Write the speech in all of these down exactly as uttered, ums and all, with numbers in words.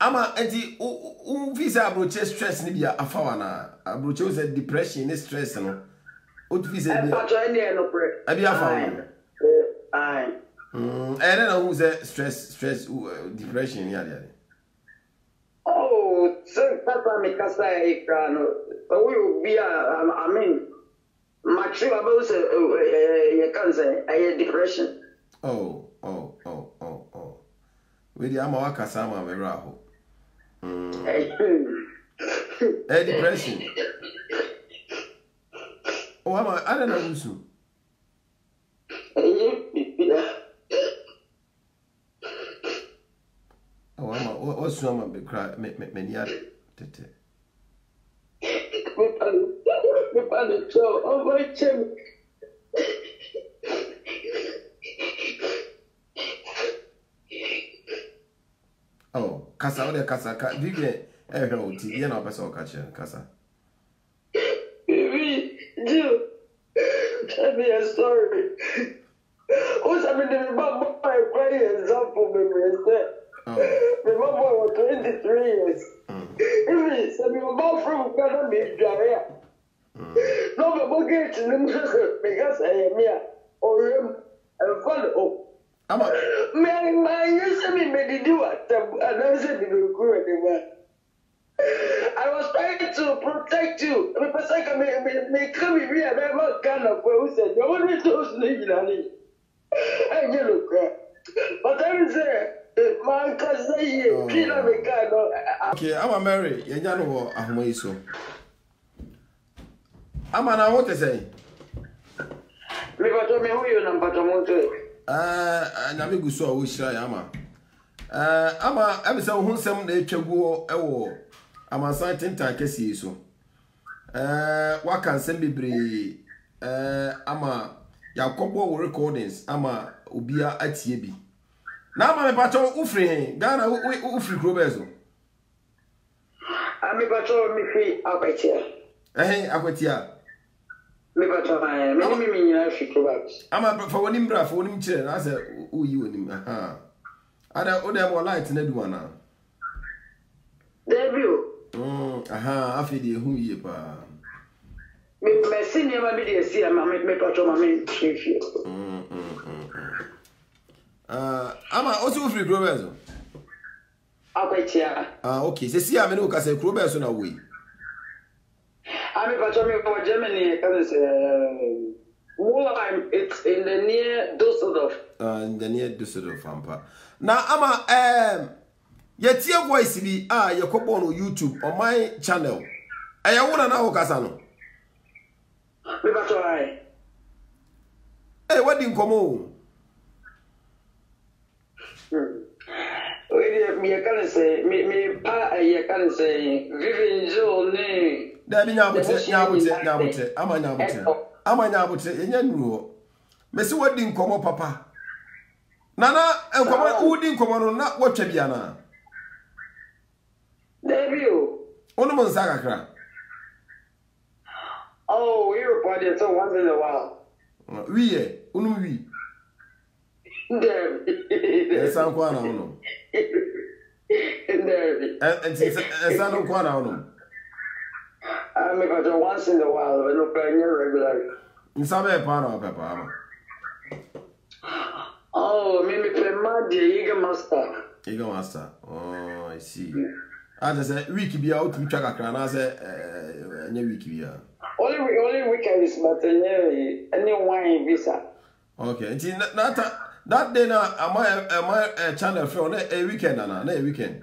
Ama enti um visa abroche stress ni bia afawana abroche o said depression ni stress no o visa bia join there no pre abi afawana ai mm and then who said stress stress depression yale yale oh so papa me kasa e kano o we bia I mean my trip about say you can say I depression oh oh oh oh oh we dey ama wakasa ama we raho Mm. Hey, depression. Oh, I'm a, I don't know who's who. Oh, I'm a, what's wrong? I'm a cry. Me, me, me, yeah. Tete. We pan, we pan the show. Oh my God. Oh, Casa, what Casa? Vivian, hello, T V, no person catch you, Casa. Vivian, Jill, tell me a story. What's happening? My mom, my friend, is up for me, instead. My mom was twenty-three years. Vivian, so my mom from Ghana, me Javier. No, my mom gets the music because I am here, or him, and follow. I'm a man, my me made do it, and I said, you go anywhere. I was trying to protect you. I mean, come here, and I'm not gonna go. Said, you only those living on it. And you look, but I say, my uncle say, you kill me, God. Okay, I'm a Mary, you know what I'm going to say. I'm an I want to say. Me, but I'm going to Uh, and I'm going to wish I am. Uh, I'm a ever so wholesome nature go a war. I'm a certain time, Cassie. So, uh, what can send me brave? Uh, I'm a Yacobo recordings. I'm a Ubia at Yebi. Now, my patron Ufri, Ghana Ufri Grobezo. I'm a patron Miffy Abatia. Eh, Abatia. Me bato na me me nyina shikobabs ama for woni mbra for woni chire na se o yi woni aha ada o dem o light na du ana debut mm aha afi de hu yi pa me me senior ma bi de si ama me bato ma me chief mm mm ah ama o tu free growers o akwachia ah okay se si amene o ka se growers na wo yi I'm in for Germany. Well, it's in the near Düsseldorf. Uh, in the near Düsseldorf, Ampa. Now, Ama, um, your tear voice be ah, your couple on YouTube on my channel. I wanna know Casano. We got to I. Hey, what did you come on? We did me a can say, me, me, pa, I can say, Vivian Jill. That means I would say, I would say, I would say, I might not say, I might not say, and then rule. Miss Wedding, come on, Papa. Nana, and come on, who didn't come on, not watch a piano. Debut. Onoman Sakakra. Oh, you're party so once in a while. We, Unui. There, it's Sanquana, no. And it's Sanquana, no. I make it once in a while, but not regularly. You sabe pano papa. Oh, me me play Maddie, Ego Master. Ego Master. Oh, I see. I just say week be out to check akra na say eh any week be. Only only weekend is but any any wine visa. Okay. Until that that day na am I am I channel for na a weekend na na a weekend.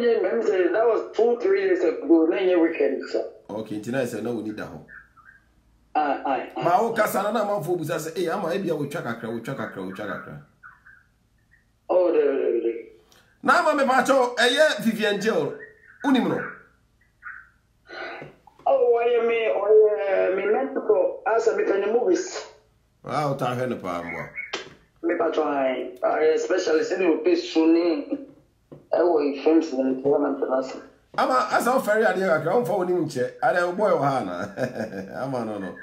That was two, three days ago. Nine weekend, sir. Okay, tonight said no, we need that home. Aye, aye. My old Casanana man for business. Hey, I'm a baby. I will check a crowd, check a crowd, check a crowd. Oh, there, there, there. Now, my patcho, a year Vivian Jill. Unimro. Oh, why am I? Or me Mexico? As I'm making movies. Wow, time here no problem. Me patcho, I, I especially since we pay soon. I will films and television. Ama, as I'm very idea, I can't phone him. I don't boy Hana. Ama, no, no.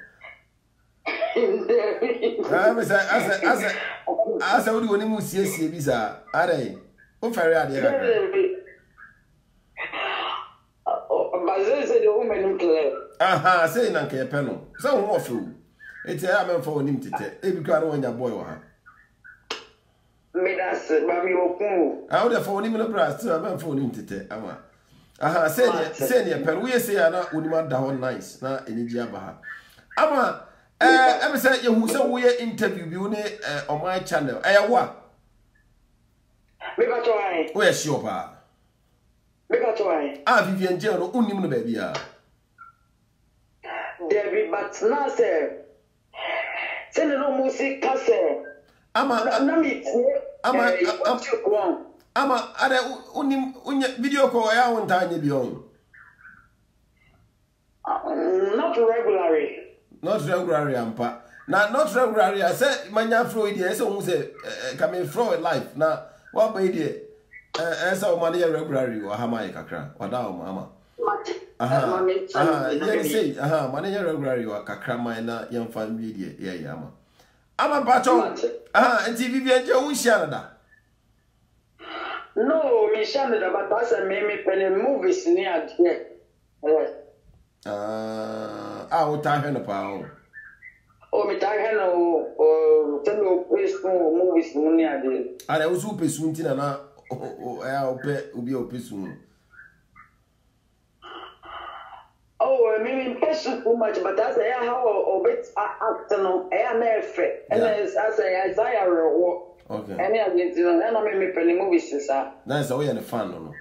I said, I said, I said, I saw the one who sees you, Bisa. Are they? Oh, very idea. But this is the woman who left. Aha, say, Nanka Penal. So, what fool? It's a man for him to take. If you can't win your boy, what? Midas, Mammy Oku. I would have phoned him in a brass to a man for him to take. Ama. Aha, say, say, Peru, say, I would want down nice. Now, in Jabaha. Ama. Eh, I'm saying you saw we interview on my channel. Eh, what? Where's your bar? Ah, Vivian Jill, only no baby. David, but now, sir, send no music, sir. Ama, Ama, Ama, are there only video call? I want to be on. Not regularly. Not regularly, ampa. Now, not regularly. I said, my young Floyd, yes, I say, coming from life. Now, what by the answer money regularly or Hamai Kakra or down, Mama? Aha, aha, yes, say, aha, money regularly or Kakra, minor, young family, yeah, yeah, Ama. Ama Baton, aha, and T V, and your Shanada. No, me Shanada, but that's a meme penny movies near here. Uh, I will tie her pound. Oh, me tie her or tell you, please, movies, money. I did. I was who pays soon, and I'll be a person. Oh, I mean, impression too much, but that's how or bits are acting on air and and as I say, as I are walk. Okay, and I didn't know me penny movies, sir. That's the way and the fun.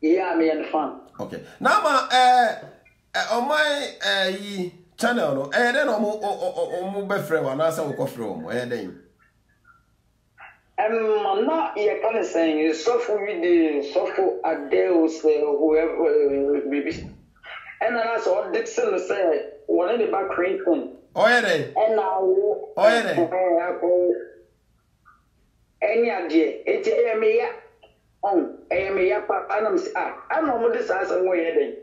Yeah, me and the fun. Okay, now, ma, eh. Uh, on my uh, channel, no, and then I'm on my friend, and I saw a coffee room. And then I'm not here, kind saying you suffer with the suffer at Deus, whoever baby. And then I saw Dixon say, one in the back creating. Oh, yeah, and now, oh, yeah, any idea, it's a mea on a mea, and I'm sad. I'm on this as I'm waiting.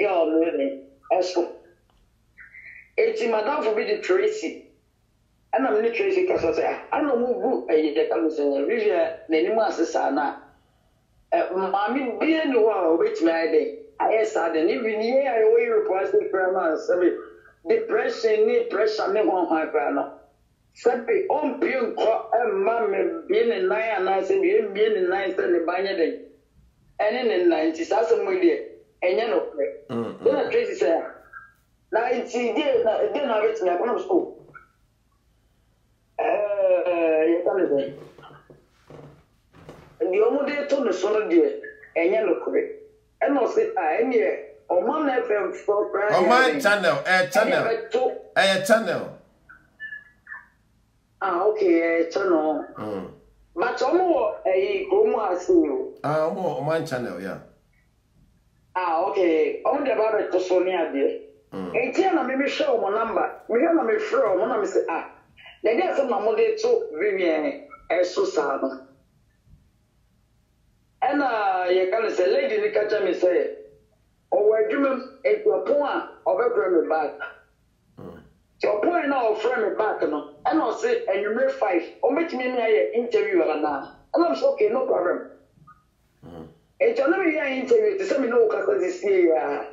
Girl, really, also. It's Madame for the Tracy. And I'm not Tracy because I say, I don't know who I come to Riviera, the Nimas Sana. Mammy, be in the world, which my day. I said, and even here I away requested grammar. Depression, need pressure, me one high grammar. Sappy, on being caught, and mammy being in nine and I said, being in nine, and the banner day. And in the nineties, that's a way there. And you know, then a crazy say, ninety days, then I went to my own school. Uh, you can't say. The only day to the son of the and you know, and I'll say, I am here on my F M for private. On my channel, a channel, a channel. Ah, okay, a channel. But I'm more a grandma, see you. Ah, more on my channel, yeah. Ah, okay. On the barrel to Sonia, dear. And then I may show my number. We are not sure. One of them say, ah, then there's some money to Vivian and Susana. And you can say, lady, you catch me say, oh, we're doing a point of a friendly back. Your point now of friendly back, and I'll say, and you may five, or make me an interview. And I'm so okay, no problem. It's a very interview to some no because this year.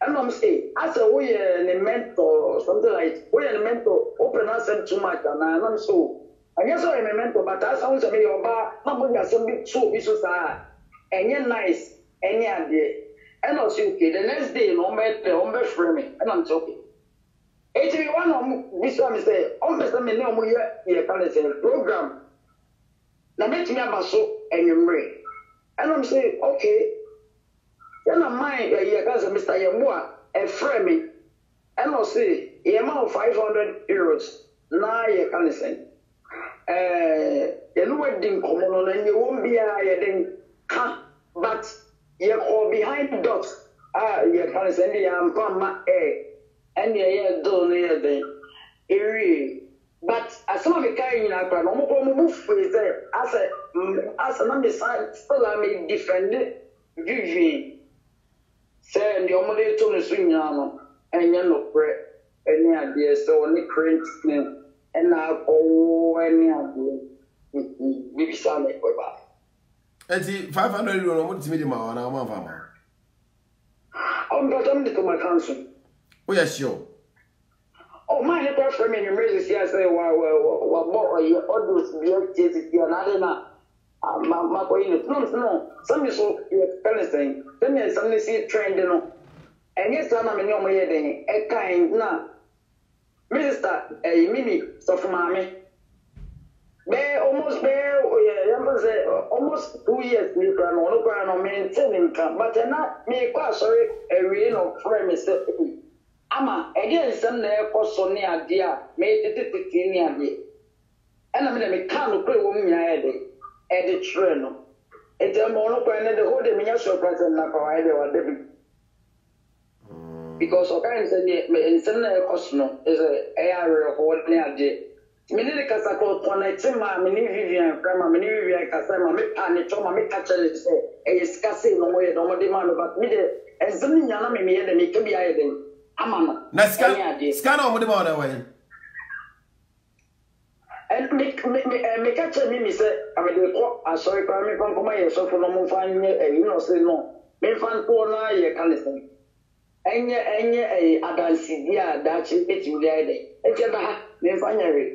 And I'm saying, as a way a mentor or something like we are a mentor, open us and too much. And I'm so, I guess I'm a mentor, but that sounds a bit of a number something so issues are. And you're nice, and you're there. And I'll say, okay, the next day, no matter, I'm very framing, and I'm talking. eighty-one of this time is there, almost a million year program. Now make me about so and you bring. And I'm saying, okay, then I mind your guys, Mister Yamua, and frame me. And I'll say, the amount of five hundred euros, now you can listen. You know what didn't come on, and you won't be higher than, but you're all behind the dots. Ah, you can listen, I'm from my air, and you're done here then. But as some of the kind in Accra, no more move with there. As a as an understand, still I may defend Vivian. Say, the only two is swing, and you know, and you know, and you know, and you know, and you know, and and now oh any other maybe some like what? And the five hundred euro, what is minimum? I am not farmer. I'm not coming to my council. Oh yes, sure. Oh my, the person in the music here say, "Wow, wow, wow, wow, you others be able to see another na." Ma, ma, boy, no, no. Some you so you understand. Some you some you see trend no. And yes, I am in your way. Then, a kind na. Minister, a mini stuff mommy. They almost there. Almost two years we plan on plan on maintaining camp, but not me quite sorry a real premise. Ama again some there for Sony idea made it fifteen years. And I mean I can't play woman at the train. It's a monopoly and the whole diminution present like I were living. Because okay in some cosmo is a area of what near the Minute Casa connecting my mini Vivian, Grandma, mini Vivian Casama, make panic, or make catch it, a scassing no way, no demand about me, and something Yanami made me to be hiding. Ama, scan on the border way. And make me catch a mini, sir. I will I saw a primary from my so for no finding a you know, say no. May find poor now, you can listen. And yet, and yet, a Adansi, yeah, that's it, you did it. It's a bad, may find it.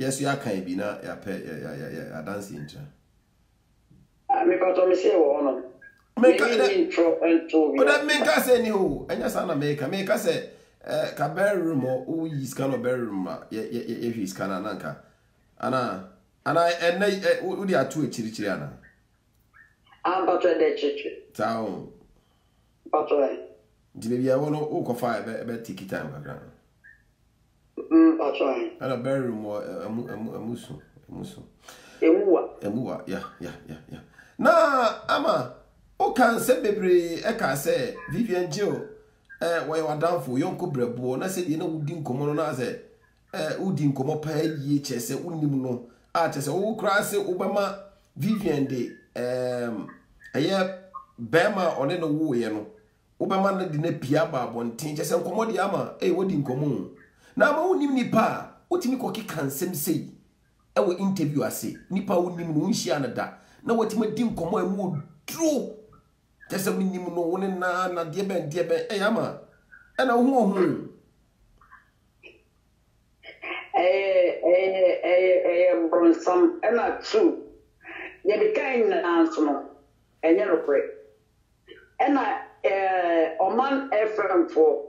Yes, you are kind of na ya pe ya ya ya ya dance intra. I me pato me say wo no. Make intro and to. But that make us any who. Anya sana make make us eh ka bedroom or who is kind of bedroom ma. Ye ye ye if is kana nanka. Ana ana and na who dey atu echirichiri ana. Am pato dey chichi. Taw. Pato eh. Di baby I want no who kofa e be take time kaka. Mm, that's right. And a very more a musu, a musu. Emua, Emua, yeah, yeah, yeah, yeah. Now, Ama, O can say, baby, I can say, Vivian Jill, eh, why you are down for young Cobrebo, and I said, you know, who didn't come on as a who didn't come up, ye chess, a wooden no, artists, oh, crass, Obama, Vivian Day, um, a year, Bama, or no woo, you know, Obama didn't piaba, one tinge, and come on the Ama, a wooden common. Na ma wonim nipa otimi koki kansem sei e wo interview ase nipa wonim no nhia na da na watima di nkomo emu dru tese minim no woni na na de ben de ben e Ama e na ho ho eh eh eh eh from some and not true ye the kind answer no enye no pray e na eh Oman F M for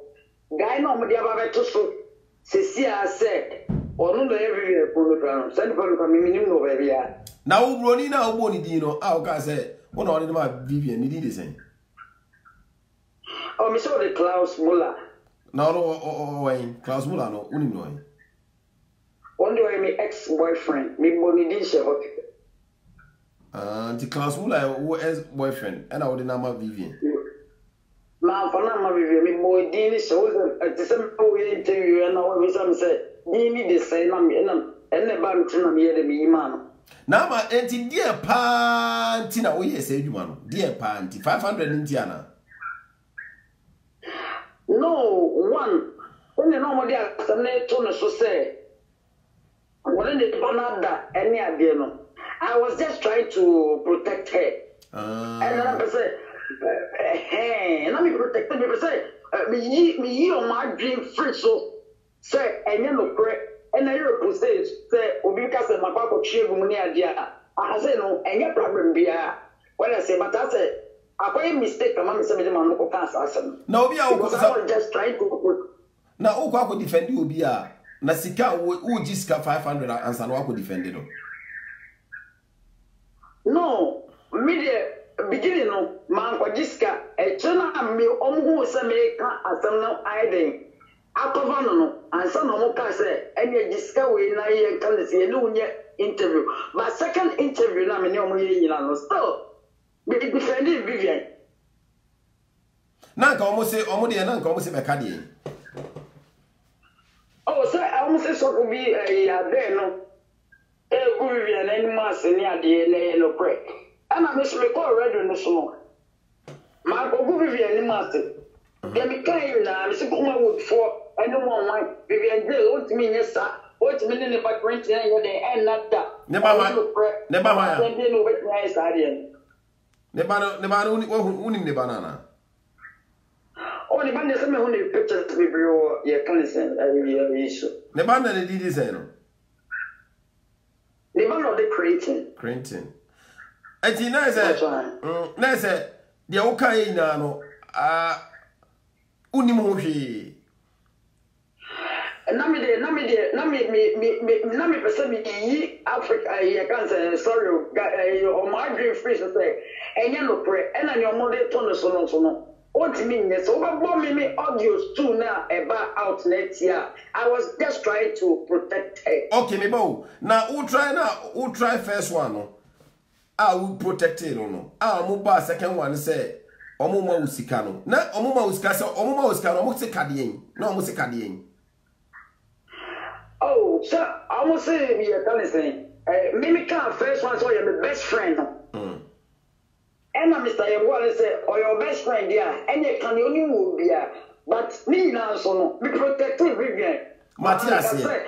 guy no mo dia ba beto so Cecilia said, or no, every program, send for the minimum over here. Now, Ronnie, now, Bonidino, our guy said, one on my Vivian, you did the same. Oh, Mister the Klaus Muller. No, no, oh, Klaus Muller, no, Unimoi. One day, my ex boyfriend, me Bonidisha. Ah, the Klaus Muller, who is boyfriend, and I would number Vivian. Ma for now, my baby, my boy, Dennis, at the same interview, and all of them say, "Dini, the same, I'm, I'm, and the bank, I'm here to be man." Now, my auntie, dear Pantina, we are saying, "Man, dear Panty, five hundred Indiana." No one, only no one there. Some netone so say, "What did the banana any idea?" No, I was just trying to protect her, uh... and I said. Hey, let me protect me. Say, me, me, on my dream free. So, say, and you know, and I will say, say, because my papa cheered me near the I say, no, and your problem be when I say, but I say, I play mistake. I'm not saying, I'm not going no, we are just trying to now. Who could defend you? Be a Nasika who just got five hundred and San Juan could defend it. No, media. Beginning of Manquadiska, a channel, and me, um, who is a maker, as I'm now hiding. Akovanuno, and some of them say, and you discover now you can see a new interview. But second interview, now many of you still be defending Vivian. Nanka almost say, almost the Nanka almost say Macadi. Oh, sir, I almost say so could be a day no. Vivian and Mass in the D N A no break. And I miss me call radio no smoke. Marco Vivian and Master. Then we came now, Miss Kuma would for. I don't want my Vivian Jill, what mean, yes, sir? What's meaning about renting and they end not that? Never mind, never mind. I didn't know what my idea. Never, never, only the banana. Only one is a man who pictures to be your consent and your issue. The banana did this. The banana of the creating. Creating. I did not say, Ness, the Okainano, ah, Unimoshi. Nami de nami de nami me me me nami person me Africa I can't sorry your my dream fish say and you no pray and your mother turn so no so no what mean yes over bomb me audios too now about out next year I was just trying to protect her. Okay me bow now who try now who try first one no I will protect it no ah mo ba second one say omo ma usika no na omo ma usika say omo ma usika no mo se kadien na omo se kadien. Oh, sir, so I must say, me a kind of thing. Mimi can't first one, so you're my best friend. Mm. And I, Mister Yabwale, say, or your best friend, yeah, and you can only move, yeah. But me now, so no, be protected, Vivian. Matthias, yeah.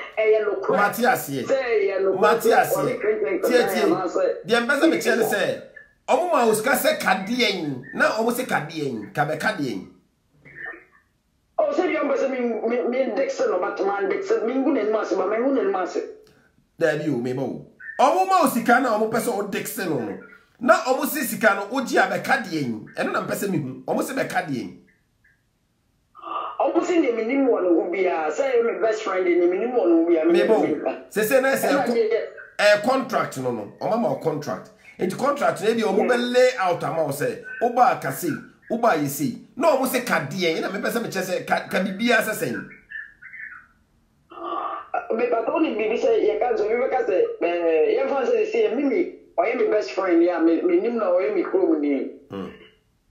Matthias, yeah. Matthias, yeah. The ambassador, Michelle, say, almost Cassa Cadien, now almost a Cadien, Cabacadien. Oh, so you must mean mean Dixon or Batman Dixon, Mingun and Master, but Mingun and Master. There you may move. Almost you can almost or Dixon. Now almost you can or Giabacadian, and I'm passing almost a Bacadian. Almost in the minimum will be a say my best friend in the minimum will be a memo. Say a contract, no, no, or my contract. Into contract, maybe a woman lay out a mouse, say, Oba Cassie. Uba you see. No, we say Kadien. You know, me person me chese Kadibia assassin. Me patoni bibi say you can't survive because eh, you can't say say Mimi. I am my best friend. Yeah, me me nim na I am my crew ni.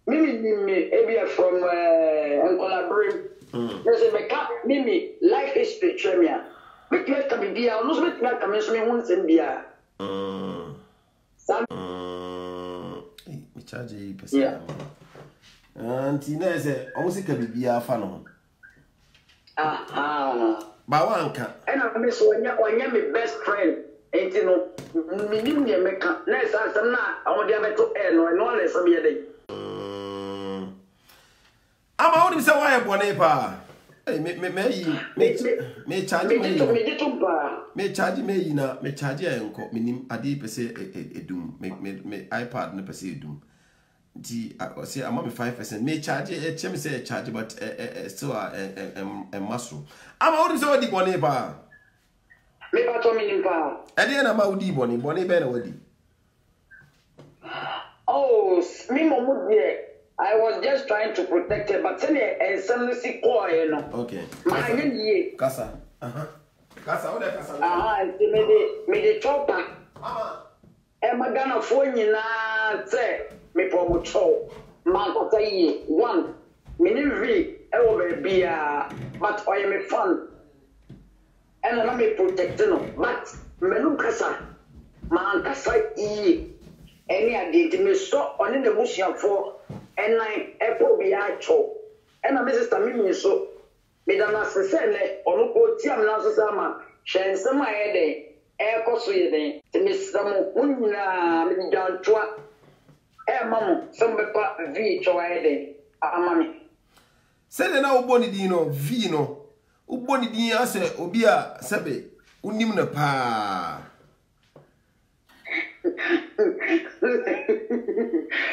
Mimi Mimi, Abia from Angola Brim. You say me ka Mimi life is the tremia. Me get to be dia. No me na come me won send dia. Mm. Sam. Mm. Hey, me charge you person. Yeah. Auntie Nese, I must be be a fan. Aha. But one can. And I miss when you when you my best friend. And you know, me you me make. Nese, I'm not. I want to have to end. No one is me today. Hmm. I'm out him say why you born here? Hey, me me me me me charge me. Me to me to ba. Me charge me na me charge ya enko. Me nim adi pese edum. Me me me iPad ne pese edum. The I say I'm only five percent. May charge a chemi say charge, but still a a muscle. I'm only so the bonnie bar. Me pa to me bar. And then I'm out the bonnie bonnie ben already. Oh, me momud I was just trying to protect her, but suddenly and suddenly see you know. Okay. My name ye. Kasa. Uh huh. Kasa. What the kasa? Ah, me the me the chopper. Ama. I'm gonna phone you now. Say. Me promo show, man otayi one, me nivi, ewo baby ah, but I am a fan, and I me protect no, but me no kasa, man kasa I, any agent me so oni ne busia for, and I epo biya show, and I me sister me me so, me dana sese ne onu ko tiam na so sama, shense ma ede, eko suye de, me samo unna me jantwa. Eh, Mamma, somebody put V to a Amami. Send an old bonny dino, Vino. Uboni dino, say, Obia, Sabe, Unimna pa.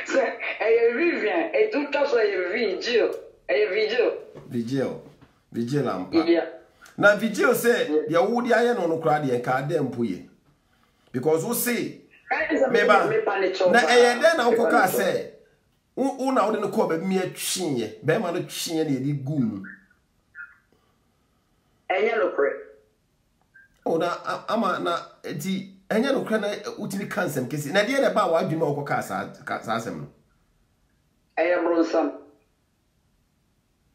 Sir, a Vivian, a two thousand a Vigil, a Vigil. Vigil, Vigil, um, now Vigil say, the woody iron on Ukradi and Cardem Puye. Because who say, Meba, na eyede na ukoka se, una odi no ko be mi etwinye, be ma no twinye na edi gum. Any local. Oh, now Ama na the any local na utili cancer kesi. Na diye ba wa juma uko kasa kasa semu. Aya mronsa.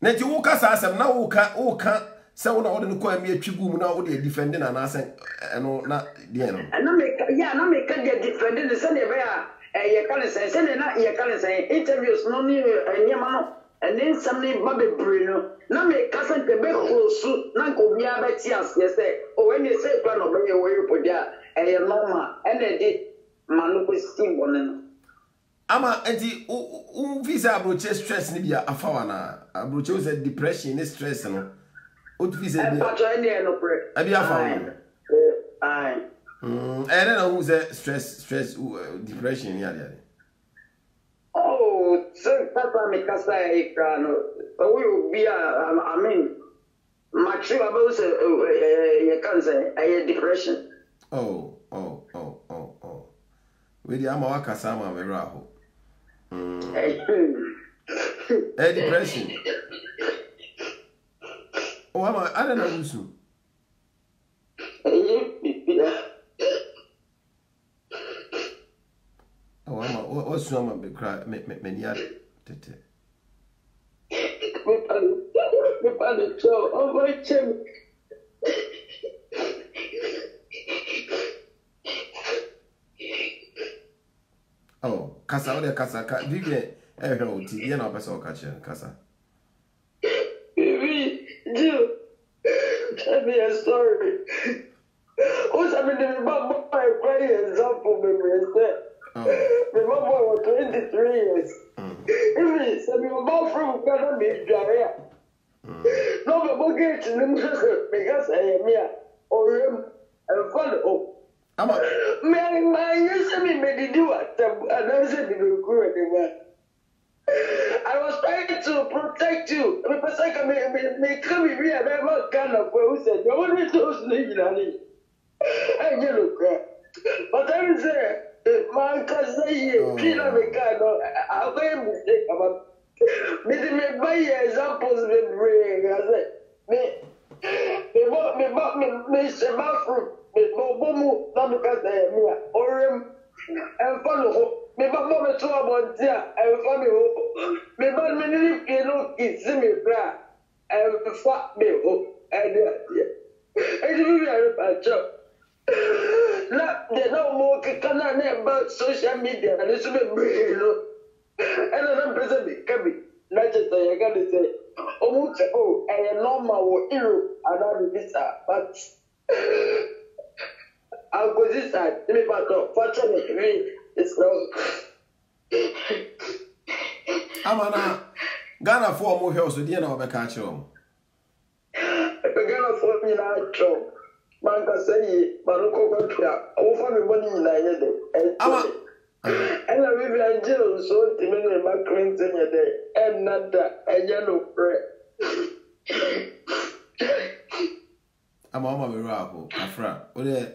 Na ti uko kasa semu na uka uka sa una odi nuko emi atwigu mu na odi defend na na sen eno na diye no. Na make ya na make the defend the sen e ba ya call sen sen na ya call sen interviews no ni anyama no. And then somebody Bobby Bruno. Now me cousin the big hosu. Now go be a chance. Yes, sir. Oh, when you say plan of bringing away for there, and you normal, and then the manu go steam bonen. Ama, and the um visa abroche stress ni biya afawana. Abroche use depression ni stress no. Out visa biya. Abroche any no pre. Abi afawana. Aye. Hmm. And then who use stress stress depression ni yari. Oh, so Papa Mikasa Ekrano, we will be, I mean, mature about your cancer, a depression. Oh, oh, oh, oh, oh. With the Amawaka Sama Veraho. A depression. Oh, Ama, I don't know who's who. What's wrong with me cry? Me me me yard. Tete. Me pan me pan the show. Oh my God. Oh, kasa ode kasa kasa. Vivian, eh no, ti yen na person catch kasa. Vivian, Jill, tell me a story. What's happening in my boy? Crying and jumping me instead. Oh. My mom was twenty-three years. Even so, my mom from Ghana be diarrhea. No, my mom gets pneumonia because I am here. Or I'm follow. Ama. My my years me me do what I never said me do go anywhere. I was trying to protect you. Me person come me me come me here. My mom Ghana for who said you want me to sleep in Ali. I get look. But I say. Man, cause they kill me, guy. No, I made mistake about. Me, me buy examples, me bring. I say, me, me bought, me bought, me, me sell fruit, me bought bamboo. Now because they me, orange, and follow. Me bought me two about there, and follow. Me bought me new clothes, it's me bra, and fuck me up, and yeah, and you be a job. Now they no more about social media and it's been you know. And then person became me. Not just I got to say, oh, oh, I am normal hero and this, but I'll go this side. Me back up. Fortunately, it's wrong. Amana, Ghana for more health, so you know about catch home. Ghana for me like Trump. Man can say, Maruko country, over me money in the head. And I Vivian Jill, so the men in my clean thing a day, and not that, and yellow bread. I'm a miracle, a friend. Oh, yeah,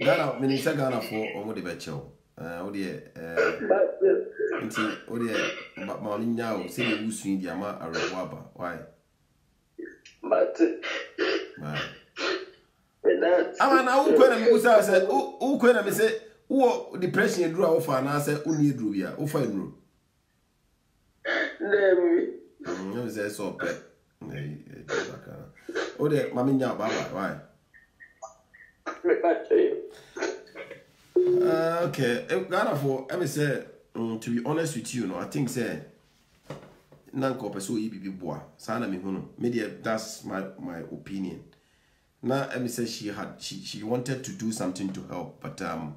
Ghana, Minister Ghana for, or what about you? Oh, yeah, oh, yeah, but Molina, say you swing the amount of rubber. Why? But, Ama na u kwenye mkusa ase u u kwenye mese u depression yedua ufa na ase uni yedua ya ufa yedua. Nemi. Nyo mese sope. Nei. Ode mami njia baba wai. Okay. Ghana for I mese to be honest with you no I think say nanko peso ibibi boa sana mihono media that's my my opinion. Now, Emi said she had she she wanted to do something to help, but um,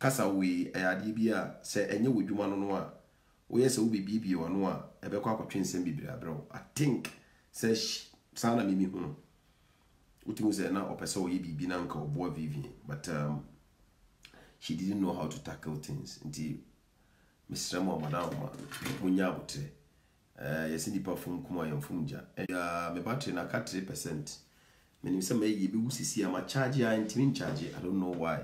kasa we eh adibia say enye woduma no no a we say we be bibi wano a ebekwa kwatwe nsem bibira bro. I think say sana mimi hu utimu say na opese we bibi na nka obo Vivian, but um, she didn't know how to tackle things. Nti Mister Mo madam munya abute eh yesi nipa fun kuma yemfunja eh me battery na ka three percent. Menim say me be wusisi am charge ya intin charge I don't know why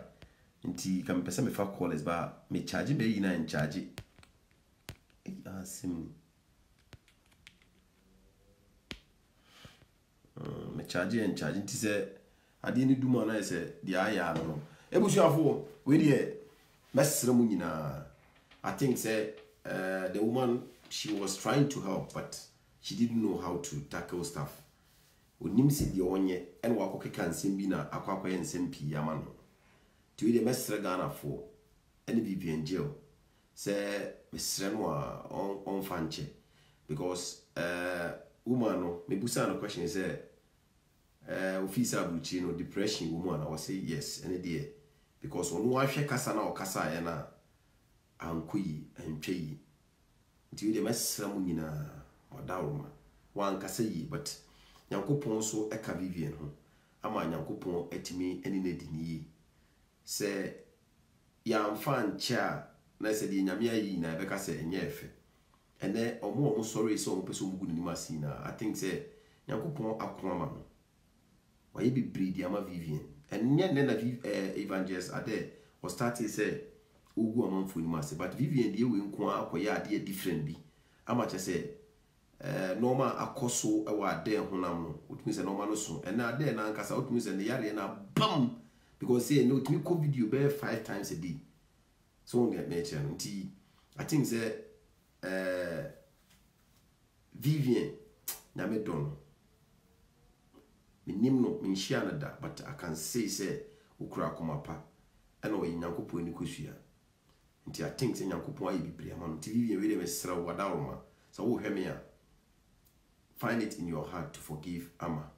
inti kam pesa me fa call is ba me charge be yi na in charge e asim um me charging and charging. He said, I didn't do my say, the I am no. Ebushiafo, we dear Messer Munina. I think say uh, the woman she was trying to help, but she didn't know how to tackle stuff. We nim said the onye and Wakoke can send Bina, Aquaqua and Sempi Yamano. To the Messer Ghana for any Vivian Jill. Say, Miss Renoir on on fanche because uh, woman, me busano question is eh, uh, officer Buccino, depression woman. I will say yes, any day because on one she Casana or Casayana and Qui and Chay to the Miss Ramunina or Daurma one Casay, but Yankopon so a Cavivian. Ama Yankopon et me any nedini say Yan fan chair. Na said the Yamia yi na Becca said, and yefe. And then, or more sorry, so person good in Massina. I think, say, Yakupon Aquaman. Why you be breed Yama Vivian? And yet, then the evangelists are there, or started say, Ugo among food master. But Vivian, you will inquire, or ya dear differently. Amateur say, Norma Acoso, a word there, Honamo, which means a normal so, and now there, Nancas out, Miss and the Yarena, bum! Because say, no, to me, COVID you bear five times a day. So on that nature, I think that uh, Vivian, na me don, me nimno, me nshana da, but I can say say ukura kumapa, ano inyango po ni kushia. Nti I think say inyango po ayibi priyamano. Nti Vivian wele mesra wadaoma, sa wo hemia. Find it in your heart to forgive Ama.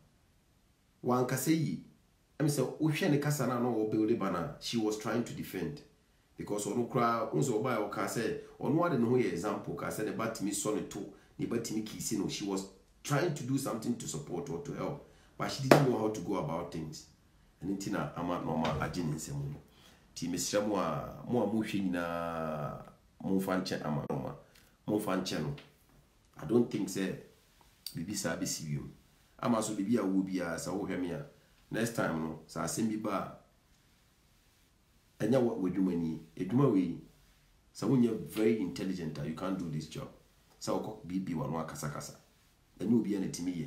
Wa ankasei, emi say ushia ne kasa na no obeule bana. She was trying to defend. Because ono kra unzo ba o ka say ono ade no ye example ka say ne batimi so ne to ne batimi kisi no. She was trying to do something to support or to help, but she didn't know how to go about things. And ntina Ama normal agin nsemu ti mesra mu a mu a mu hwe na mu fanche Ama normal mu fanche no. I don't think say bibi sa be sibium Ama so bibi a wo bia sa wo hwe me a next time no sa asem bi ba. And now what we do many we so when you're very intelligent you can't do this job. So cock B B one wakasa kasa. And you'll be an etime.